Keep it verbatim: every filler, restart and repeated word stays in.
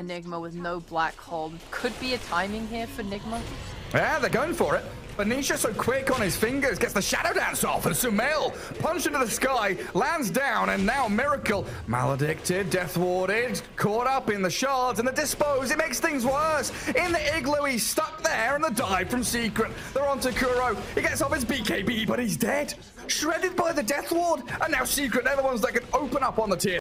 Enigma with no black hole. Could be a timing here for Enigma. Yeah, they're going for it. But Nisha so quick on his fingers, gets the shadow dance off, and Sumail punched into the sky, lands down, and now Miracle, maledicted, death warded, caught up in the shards and the dispose. It makes things worse. In the igloo, he's stuck there, and the dive from Secret. They're onto Kuro. He gets off his B K B, but he's dead, shredded by the death ward, and now Secret, they're the ones that can open up on the tier.